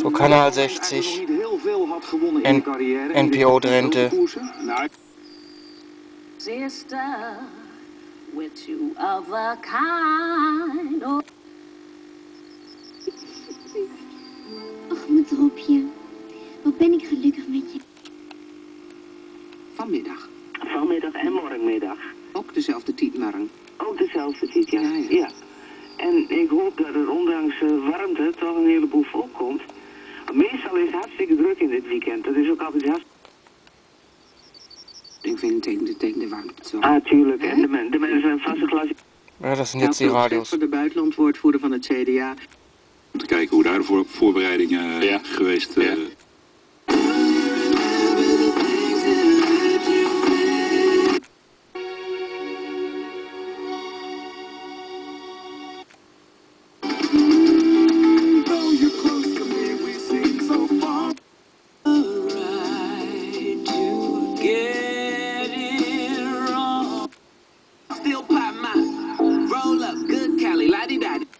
voor Kanaal 60 en NPO Drenthe. Sister, we're two of a kind. Och, mijn dropje. Wat ben ik gelukkig met je. Vanmiddag. Vanmiddag en morgenmiddag. Ook dezelfde tijd, morgen. Ook dezelfde tijd, ja. Ja. En ik hoop dat er ondanks warmte toch een heleboel volk komt. Meestal is het hartstikke druk in dit weekend. Dat is ook altijd hartstikke... Ik vind het tegen de warmte zo. Ah, tuurlijk. En de mensen zijn vaste klas. Ja, dat zijn net die radio's. Voor de buitenlandwoordvoerder van het CDA. Om te kijken hoe daar de voorbereidingen geweest... Still pop my roll up, good Cali, la-di-da-di.